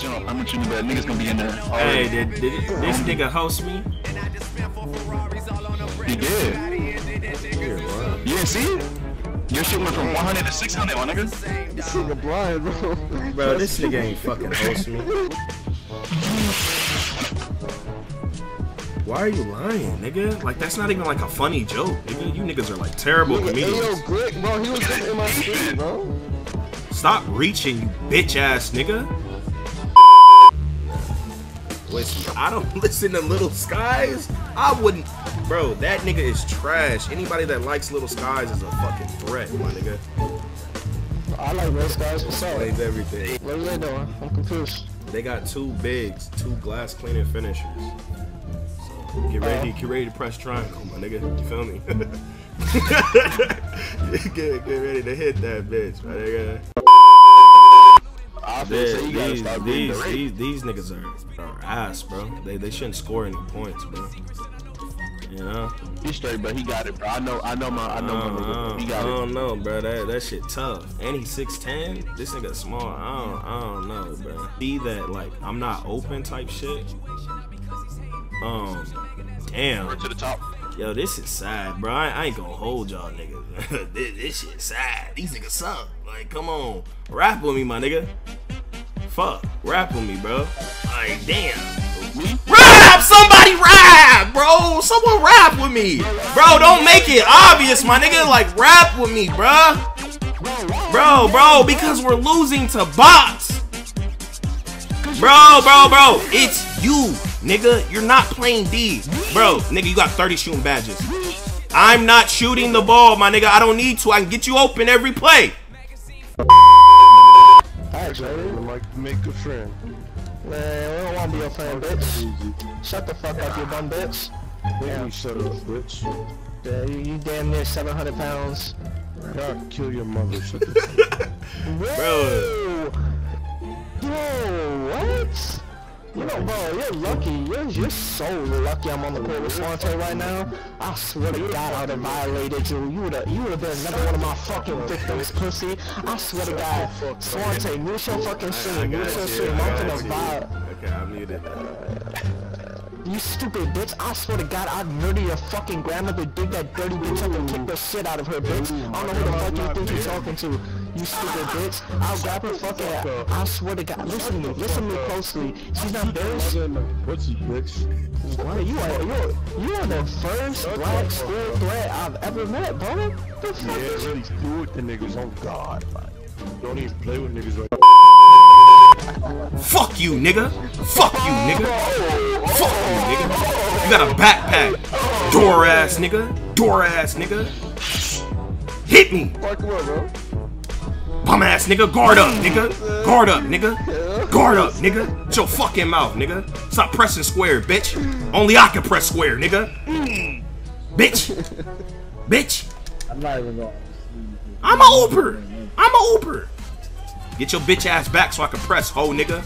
I'm gonna do that. Niggas gonna be in there. Hey, this nigga host me? He did. You didn't see it? Your shit went from 100 to 600, my nigga. This nigga blind, bro. Bro, this nigga ain't fucking host me. Why are you lying, nigga? Like, that's not even like a funny joke, nigga. You niggas are like terrible comedians. Yo, Glick, bro, he was just in my street, bro. Stop reaching, you bitch ass nigga. Listen, I don't listen to Little Skies. I wouldn't. Bro, that nigga is trash. Anybody that likes Little Skies is a fucking threat, my nigga. I like Little Skies. What's up? Plays everything. What are they doing? I'm confused. They got two bigs, two glass cleaning finishers. So get ready to press triangle, my nigga. You feel me? get ready to hit that bitch, my nigga. These niggas are ass, bro. They shouldn't score any points, bro. You know? He's straight, but he got it, bro. I know my nigga. He got it. I don't know, bro. That shit tough. And he's 6'10". This nigga small. I don't know, bro. See that, like, I'm not open type shit. Damn. We're to the top. Yo, this is sad, bro. I ain't gonna hold y'all niggas. This shit sad. These niggas suck. Like, come on. Rap with me, my nigga. Fuck. Rap with me, bro. Like, damn. Rap! Somebody rap, bro. Someone rap with me. Bro, don't make it obvious, my nigga. Like, rap with me, bro. Bro, because we're losing to bots. Bro, it's you, nigga. You're not playing D. Bro, nigga, you got 30 shooting badges. I'm not shooting the ball, my nigga. I don't need to. I can get you open every play. Actually, I would like to make a friend. Man, we don't want to be a fan, bitch. Shut the fuck up, you dumb bitch. Yeah, you shut up, bitch. Yeah, you damn near 700 pounds. God, kill your mother. Shut the fuck. Bro. Yo, what? You know, bro, you're lucky. You're so lucky I'm on the court with Swante right now. I swear to God, I would have violated you. You would have been another one of my fucking victims, pussy. I swear to God, Swante, mute your fucking shit. Mute your shit. I'm gonna violate. Okay, I muted that. You stupid bitch. I swear to God, I'd murder your fucking grandmother, dig that dirty bitch up and kick the shit out of her, bitch. I don't know who the fuck you think you're talking to. You stupid bitch. I'll grab her fucking ass. I swear to God. Listen to me closely. She's not embarrassed. What's you, bitch? What? You are the first black school threat I've ever met, bro. The fuck? Yeah, really cool with the niggas. Oh God, man. Don't even play with niggas right now. Fuck you, nigga. Fuck you, nigga. Fuck you, nigga. You got a backpack. Door ass, nigga. Door ass, nigga. Hit me. Fuck you, bro. Bum ass nigga, guard up, nigga. Guard up, nigga. Guard up, nigga. It's your fucking mouth, nigga. Stop pressing square, bitch. Only I can press square, nigga. Bitch. Bitch. I'm not even going. I'm a Uber. I'm a Uber. Get your bitch ass back so I can press, ho, nigga.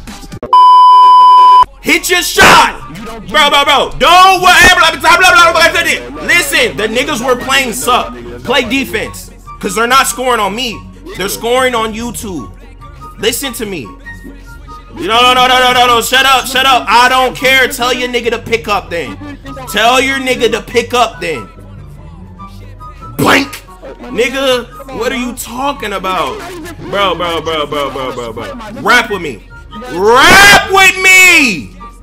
Hit your shot. Bro. Don't whatever. Listen, the niggas were playing suck. Play defense. Cause they're not scoring on me. They're scoring on YouTube. Listen to me. No. Shut up. I don't care. Tell your nigga to pick up then. Blank. Nigga, what are you talking about? Bro. Rap with me.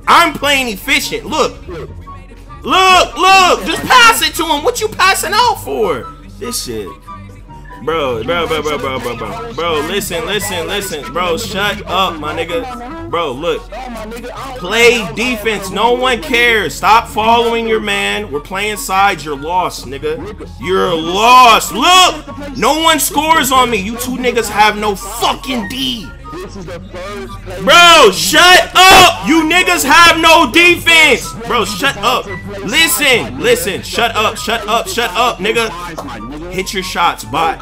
I'm playing efficient. Look. Just pass it to him. What you passing out for? This shit. Bro, listen, bro, shut up, my nigga. Bro, look, play defense, no one cares. Stop following your man, we're playing sides, you're lost, nigga. You're lost, look, no one scores on me. You two niggas have no fucking D. Bro, shut up, you niggas have no defense. Bro, shut up, listen, shut up, nigga. Hit your shots, bot.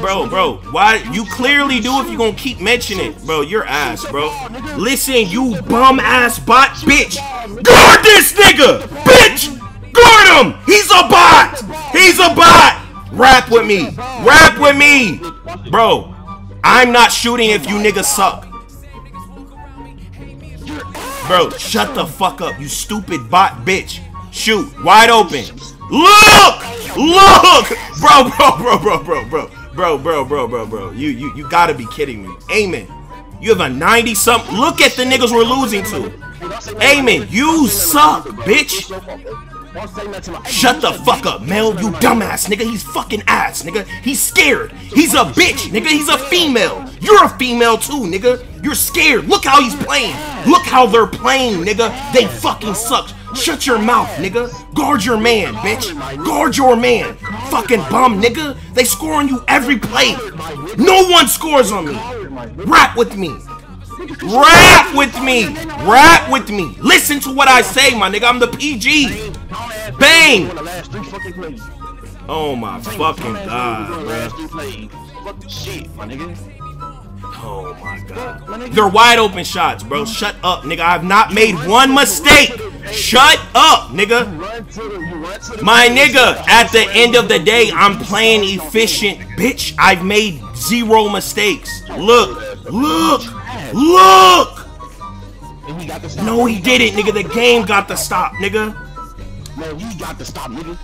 Bro, why? You clearly do if you're gonna keep mentioning it. Bro, you're ass, bro. Listen, you bum ass bot, bitch. Guard this nigga, bitch. Guard him. He's a bot. Rap with me. Bro, I'm not shooting if you niggas suck. Bro, shut the fuck up, you stupid bot bitch. Shoot, wide open. Look! Look! Bro. You gotta be kidding me. Amen. You have a 90-something. Look at the niggas we're losing to. Amen, you suck, bitch. Shut the fuck up, Mel, you dumbass, nigga. He's fucking ass, nigga. He's scared. He's a bitch, nigga. He's a female. You're a female too, nigga. You're scared. Look how he's playing. Look how they're playing, nigga. They fucking suck. Shut your mouth, nigga. Guard your man, bitch. Guard your man. Fucking bum, nigga. They score on you every play. No one scores on me. Rap with me. Rap with me. Rap with me. Listen to what I say, my nigga. I'm the PG. Bang! Oh my fucking god, bro. Shit, my nigga. Oh my god. They're wide open shots, bro. Shut up, nigga. I've not made one mistake. Shut up, nigga. My nigga, at the end of the day, I'm playing efficient, bitch. I've made 0 mistakes. Look, look, look. No, he didn't, nigga. The game got the stop, nigga. Man, you got to stop, nigga.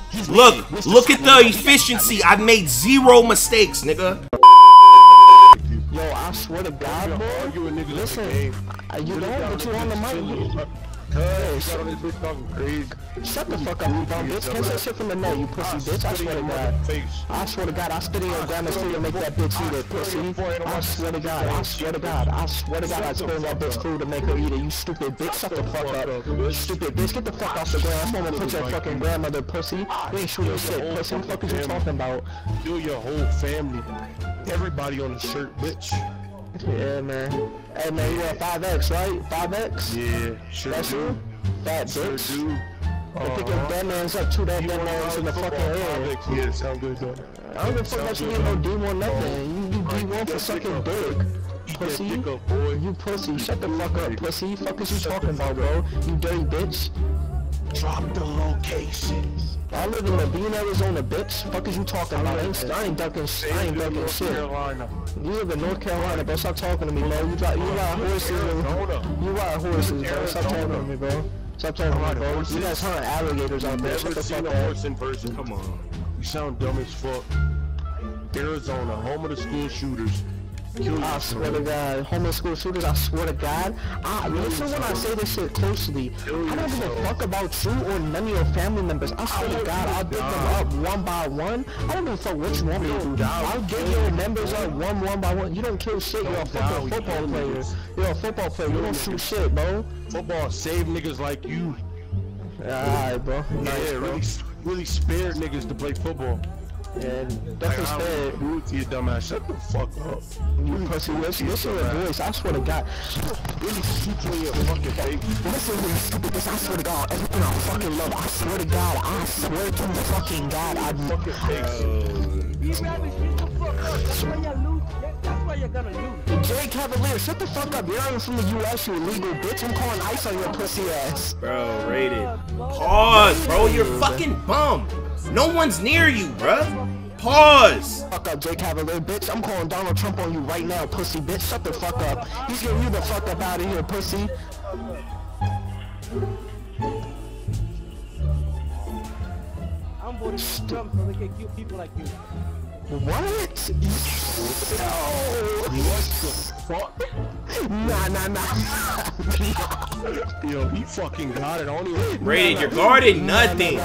Look at the efficiency. I've made 0 mistakes, nigga. Yo, I swear to God, boy. Listen, you don't put you on the mic. Shut the fuck up, you dumb bitch. Catch that shit from the net, you pussy bitch. I swear to God. I swear to God, I stood in your grandma's food and make that bitch eat it, pussy. I swear to God, I swear to God, I swear to God, I spilled that bitch food to make her eat it, you stupid bitch. Shut the fuck up, you stupid bitch. Get the fuck off the ground. I'm gonna put your fucking grandmother, pussy. You ain't shooting shit, pussy. What the fuck is you talking about? Do your whole family, everybody on the shirt, bitch. Yeah, man. Hey, man, you want 5X, right? 5X? Yeah, sure. That's you? Fat bitch. Sure do. I think your dead man's up to that dead man's in the fucking head. Yeah, sound good, though. I don't give a fuck about you being no D1 or nothing. You D1 for sucking dick. Pussy. You pussy. Shut the fuck up, pussy. What the fuck is you talking about, bro? You dirty bitch. Drop the locations. I live in Levine, Arizona, bitch. Fuck is you talking about? I ain't ducking shit. I ain't ducking shit. You live in North Carolina, bro. Stop talking to me, bro. You ride horses, bro. You ride horses, bro. Stop talking to me, bro. Stop talking to me, bro. You guys hunt alligators out there. Shut the fuck up. Horse in person. Come on. You sound dumb as fuck. Arizona, home of the school shooters. I swear to God, homeless school shooters, I swear to God, listen when I say this shit closely. I don't give a fuck about you or none of your family members. I swear to God, I'll pick them up one by one. I don't give a fuck what you want me to do. I'll get your members up one by one. You don't kill shit, you're a fucking football player. You're a football player, you don't shoot shit, bro. Football save niggas like you. Alright, bro. Yeah, really spared niggas to play football. Yeah, definitely stay rude to your dumb ass. Shut the fuck up. You pussy, listen to your voice. I swear to God. Really shoot you in your fucking face. Listen to your stupid bitch. I swear to God. Everything I fucking love. I swear to God. I swear to fucking God. I fucking face. You gotta shut the fuck up. That's why you lose. That's why you're gonna lose. Jay Cavalier, shut the fuck up. You're not even from the U.S., you illegal bitch. I'm calling ICE on your pussy ass. Bro, rated. Pause, bro. You're fucking bum. No one's near you, bruh. Pause. Fuck up, Jay Cavalier, bitch. I'm calling Donald Trump on you right now, pussy bitch. Shut the fuck up. He's getting you the fuck up out of here, pussy. I'm voting for Trump so we can kill people like you. What? Yo. What the fuck? Nah. Yo, he fucking got it on you. Rated, you're guarding nothing.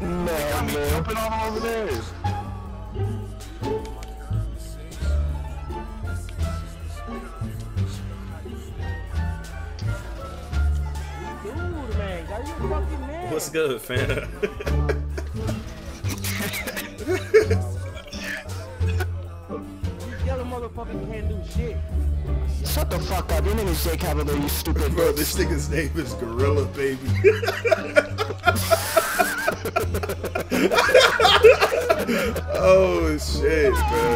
They got me jumping all over there. Dude, man, got you fucking mad. What's good, fam? These yellow motherfuckers can't do shit. Shut the fuck up. Your name is Jay Cavalier, you stupid. Bro, this nigga's name is Gorilla Baby. Oh shit, bro.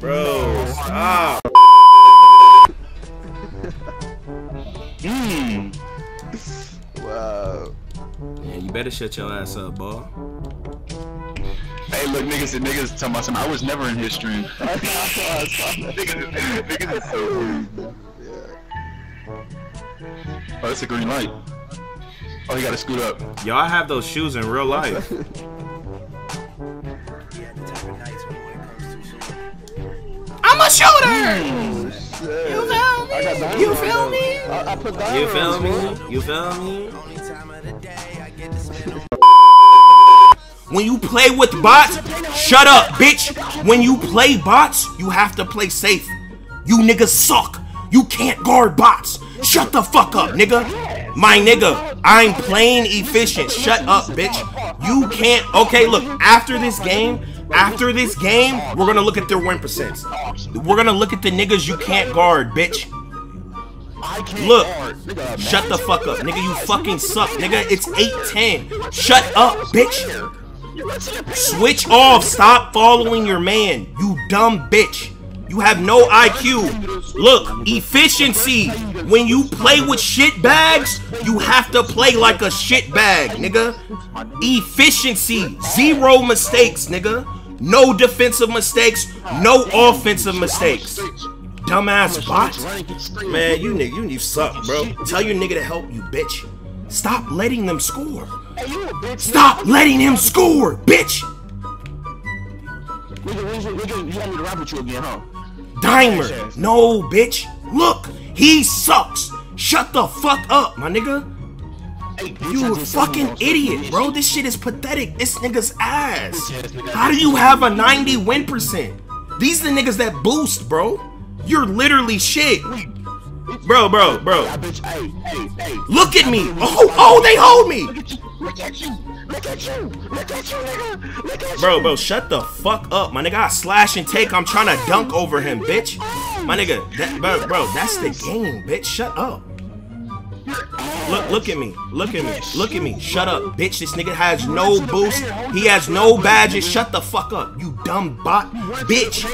Bro, stop. Wow. Man, you better shut your ass up, boy. Hey, look, niggas talking about something. I was never in his stream. Niggas is so weird. Yeah. Oh, that's a green light. Oh, you gotta scoot up. Y'all have those shoes in real life. I'm a shooter! Oh, shit. You feel me? I put you feel me? You feel me? Only time of the day I get to spend on. When you play with bots, shut up, bitch. When you play bots, you have to play safe. You niggas suck. You can't guard bots. Shut the fuck up, nigga. My nigga, I'm playing efficient. Shut up, bitch. You can't. Okay, look, after this game, we're gonna look at their win percents. We're gonna look at the niggas you can't guard, bitch. Look, shut the fuck up, nigga. You fucking suck, nigga. It's 8-10. Shut up, bitch. Switch off. Stop following your man, you dumb bitch. You have no IQ. Look, efficiency. When you play with shit bags, you have to play like a shit bag, nigga. Efficiency. Zero mistakes, nigga. No defensive mistakes. No offensive mistakes. Dumbass bot. Man, you suck, bro. Tell your nigga to help you, bitch. Stop letting them score. Stop letting him score, bitch! You want me to rap with you again, huh? Dimer! No, bitch! Look! He sucks! Shut the fuck up, my nigga! You fucking idiot, bro! This shit is pathetic! This nigga's ass! How do you have a 90 win percent? These the niggas that boost, bro! You're literally shit! Bro. Look at me! Oh, they hold me! Look at you, nigga! Look at you! Bro, shut the fuck up, my nigga. I slash and take. I'm trying to dunk over him, bitch. My nigga, bro, that's the game, bitch. Shut up. Look at me. Shut up, bitch. This nigga has no boost. He has no badges. Shut the fuck up, you dumb bot, bitch.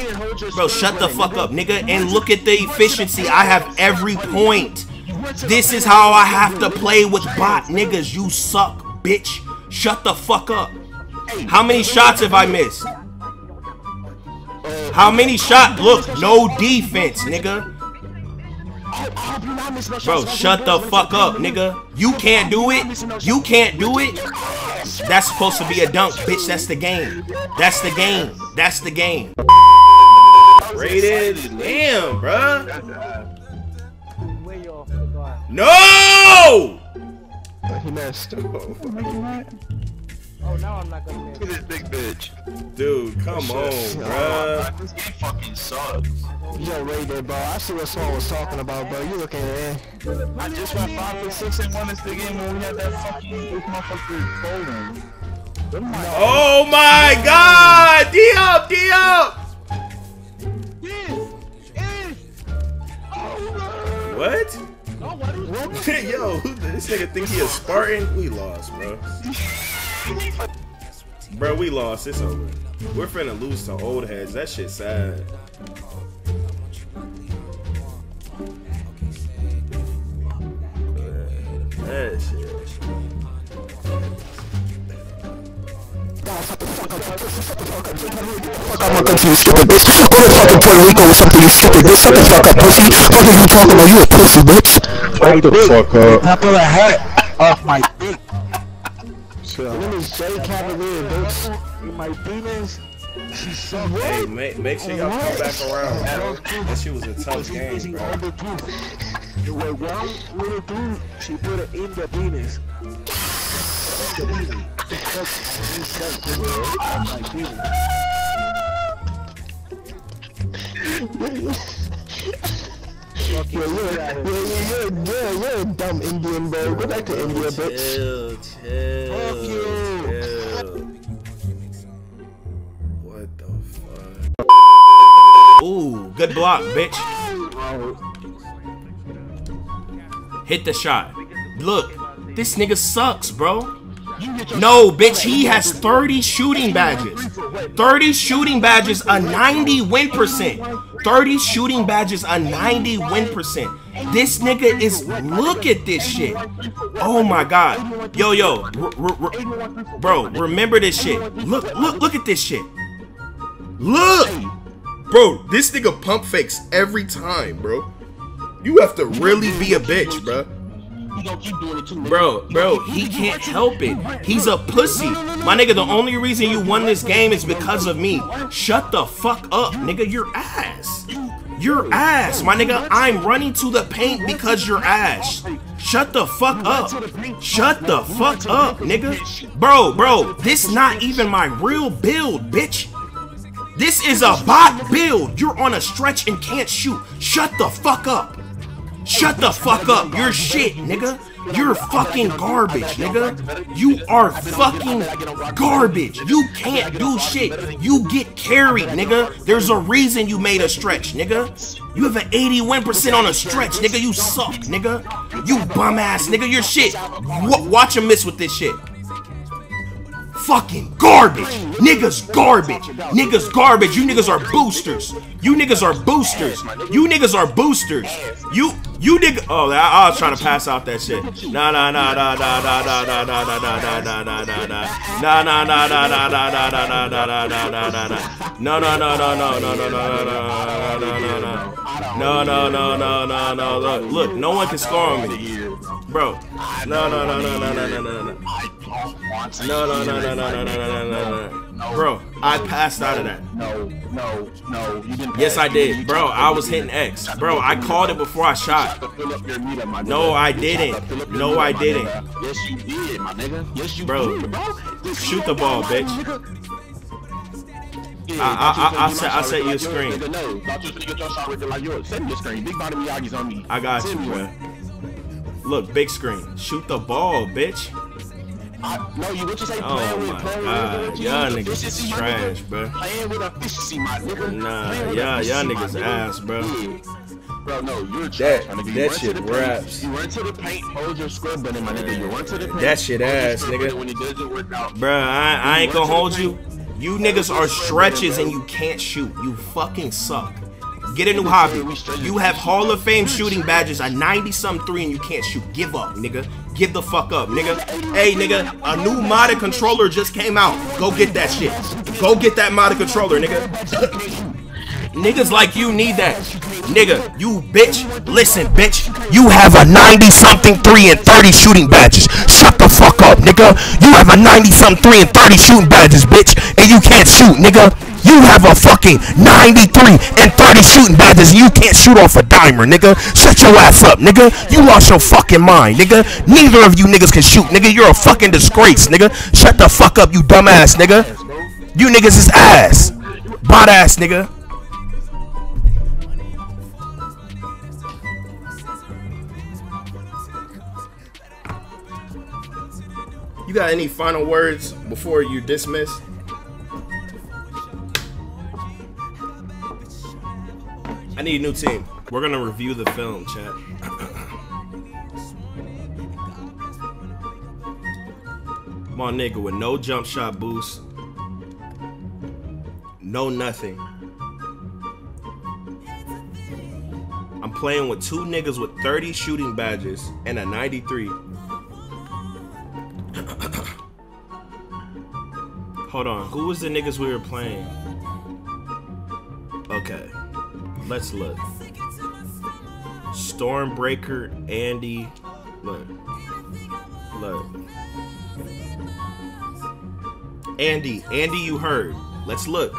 Bro, shut the fuck up, nigga. And look at the efficiency. I have every point. This is how I have to play with bot niggas. You suck, bitch. Shut the fuck up. How many shots have I missed? How many shots? Look, no defense, nigga. Bro, shut the fuck up, nigga. You can't do it. That's supposed to be a dunk, bitch. That's the game. Rated. Damn, bruh. No! He messed up. Oh, now I'm not gonna do this big bitch. Dude, come on, bruh. This game fucking sucks. Yo, Ray there, bro. I see what someone was talking about, bro. You looking at it. I just went 5 for 6 and 1 this big game when we had that fucking motherfucker folding. Oh my god! D up! What? Yo, this nigga think he a Spartan? We lost, bro. Bro, we lost. It's over. We're finna lose to old heads. That shit's sad. That shit. I'm gonna continue skipping, bitch. Go to fucking Puerto Rico with something you skipping, bitch. Shut the fuck up, pussy. What are you talking about? You a pussy, bitch. Shut the fuck up. I put a hat off my dick. My name is Jay Cavalier, bitch. And my demons, she sucked. Hey, make sure y'all come back around, bro. That shit was a tough game, bro. It went one little dude, she put it in the penis. You're a dumb Indian, bro. Go back to India, bitch. Chill. Fuck you. What the fuck? Ooh, good block, bitch. Hit the shot. Look, this nigga sucks, bro. No, bitch, he has 30 shooting badges. 30 shooting badges, a 90 win percent. This nigga is, look at this shit. Oh my god. Yo, bro, remember this shit. Look at this shit. Look! Bro, this nigga pump fakes every time, bro. You have to really be a bitch, bro. Bro, he can't help it. He's a pussy. My nigga, the only reason you won this game is because of me. Shut the fuck up, nigga. You're ass. You're ass, my nigga. I'm running to the paint because you're ass. Shut the fuck up. Shut the fuck up, nigga. Bro, this not even my real build, bitch. This is a bot build. You're on a stretch and can't shoot. Shut the fuck up. Shut the fuck up. You're shit, nigga. You're fucking garbage, nigga. You are fucking garbage. You can't do shit. You get carried, nigga. There's a reason you made a stretch, nigga. You have an 81% on a stretch, nigga. You suck, nigga. You bum ass, nigga. You're shit. Watch him miss with this shit. Fucking garbage. Niggas garbage. Niggas garbage. You niggas are boosters. You niggas are boosters. You niggas are boosters. You nigga. Oh, I was trying to pass out that shit. No. Look, no one can score on me. Bro. No. Bro, I passed out of that. No. Yes, I did. Bro, I was hitting X. Bro, I called it before I shot. No, I didn't. No, I didn't. Yes, you did, my nigga. Yes, you did. Bro, shoot the ball, bitch. I set you a screen. I got you, bro. Look, big screen. Shoot the ball, bitch. No, you what you say? Oh my god, y'all niggas is trash, bro. Playing with efficiency, my nigga. Nah, y'all niggas ass, bro. Bro, no, you're trash, my nigga. That shit raps. You run to the paint, hold your square button, my nigga. You run to the paint. That shit ass, nigga. Bro, I ain't gonna hold you. You niggas are stretches and you can't shoot. You fucking suck. Get a new hobby. You have Hall of Fame shooting badges, a 90-something 3, and you can't shoot. Give up, nigga. Give the fuck up, nigga. Hey, nigga, a new modded controller just came out. Go get that shit. Go get that modded controller, nigga. Niggas like you need that. Nigga, you bitch. Listen, bitch. You have a 90-something 3 and 30 shooting badges. Shut the fuck up, nigga. You have a 90-something 3 and 30 shooting badges, bitch, and you can't shoot, nigga. You have a fucking 93 and 30 shooting badges and you can't shoot off a dimer, nigga. Shut your ass up, nigga. You lost your fucking mind, nigga. Neither of you niggas can shoot, nigga. You're a fucking disgrace, nigga. Shut the fuck up, you dumbass, nigga. You niggas is ass. Bot ass, nigga. You got any final words before you dismiss? I need a new team. We're gonna review the film, chat. Come on, nigga, with no jump shot boost. No nothing. I'm playing with two niggas with 30 shooting badges and a 93. Hold on, who was the niggas we were playing? Okay. Let's look. Stormbreaker, Andy. Look. Andy, you heard. Let's look,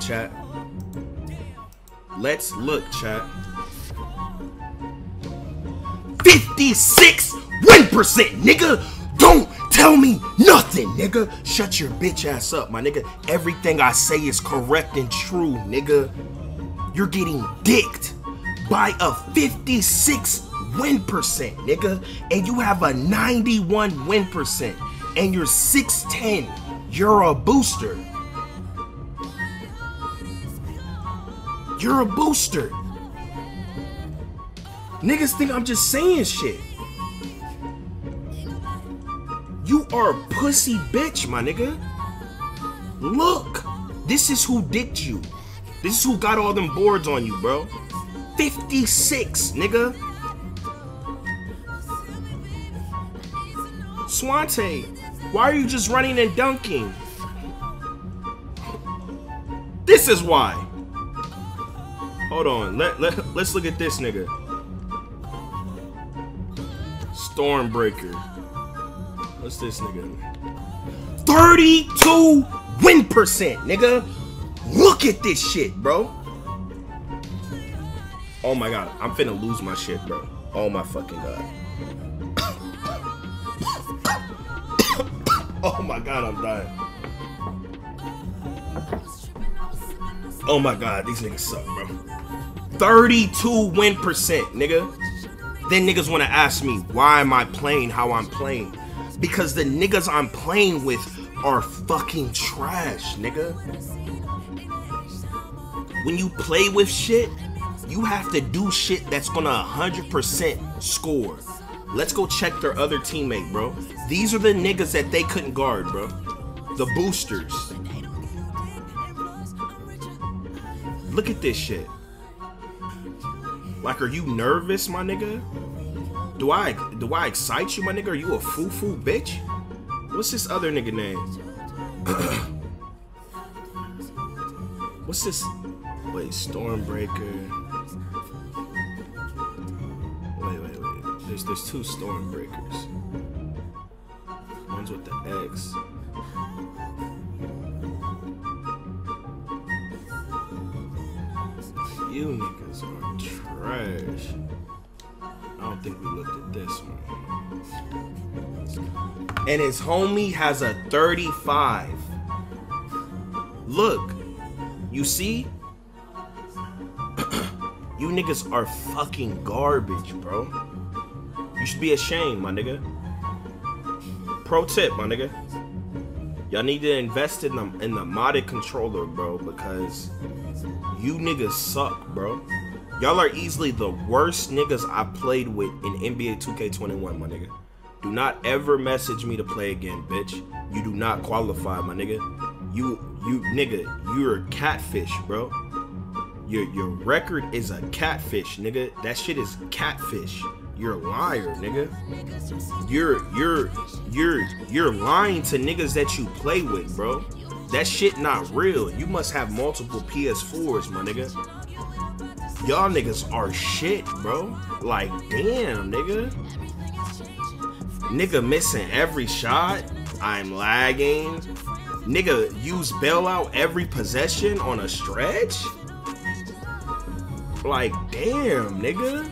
chat. 56 win%, nigga. Don't tell me nothing, nigga. Shut your bitch ass up, my nigga. Everything I say is correct and true, nigga. You're getting dicked by a 56 win%, nigga, and you have a 91 win%, and you're 6'10". You're a booster. You're a booster. Niggas think I'm just saying shit. You are a pussy bitch, my nigga. Look, this is who dicked you. This is who got all them boards on you, bro. 56, nigga. Swante, why are you just running and dunking? This is why. Hold on. Let's look at this nigga. Stormbreaker. What's this nigga? 32 win percent, nigga. Look at this shit, bro. Oh my god, I'm finna lose my shit, bro. Oh my fucking god. Oh my god, I'm dying. Oh my god, these niggas suck, bro. 32 win percent, nigga. Then niggas wanna ask me, why am I playing how I'm playing? Because the niggas I'm playing with are fucking trash, nigga. When you play with shit, you have to do shit that's gonna 100% score. Let's go check their other teammate, bro. These are the niggas that they couldn't guard, bro. The boosters. Look at this shit. Like, are you nervous, my nigga? Do I excite you, my nigga? Are you a foo-foo bitch? What's this other nigga name? What's this? Wait, Stormbreaker. Wait. There's two Stormbreakers. One's with the X. You niggas are trash. I don't think we looked at this one. And his homie has a 35. Look, you see? You niggas are fucking garbage, bro. You should be ashamed, my nigga. Pro tip, my nigga. Y'all need to invest in the modded controller, bro, because you niggas suck, bro. Y'all are easily the worst niggas I played with in NBA 2K21, my nigga. Do not ever message me to play again, bitch. You do not qualify, my nigga. You're a catfish, bro. Your record is a catfish, nigga. That shit is catfish. You're a liar, nigga. You're lying to niggas that you play with, bro. That shit not real. You must have multiple PS4s, my nigga. Y'all niggas are shit, bro. Like, damn, nigga. Nigga missing every shot. I'm lagging. Nigga use bailout every possession on a stretch. Like, damn, nigga.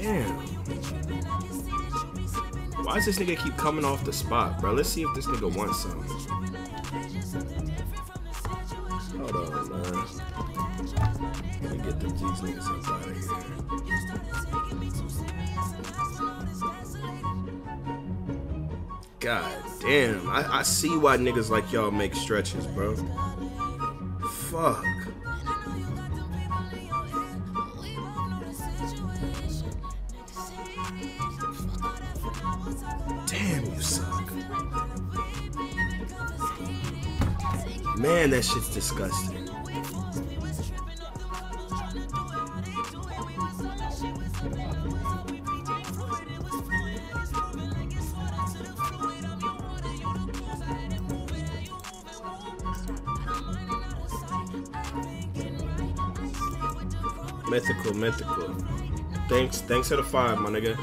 Damn. Why does this nigga keep coming off the spot, bro? Let's see if this nigga wants something. Hold on, man. Let me get these niggas up out of here. God damn. I see why niggas like y'all make stretches, bro. Fuck. Damn, you suck. Man, that shit's disgusting. Mythical. Thanks to the 5, my nigga.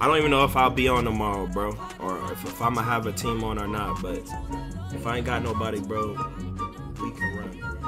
I don't even know if I'll be on tomorrow, bro, or if I'ma have a team on or not, but if I ain't got nobody, bro, we can run, bro.